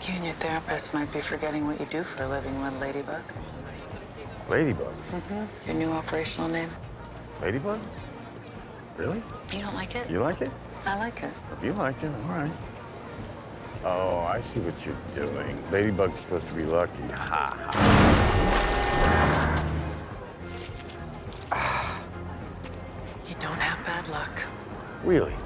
think you and your therapist might be forgetting what you do for a living, little Ladybug. Ladybug? Mm-hmm. Your new operational name. Ladybug? Really? You don't like it? You like it? I like it. If you like it, all right. Oh, I see what you're doing. Ladybug's supposed to be lucky. Ha ha. You don't have bad luck. Really?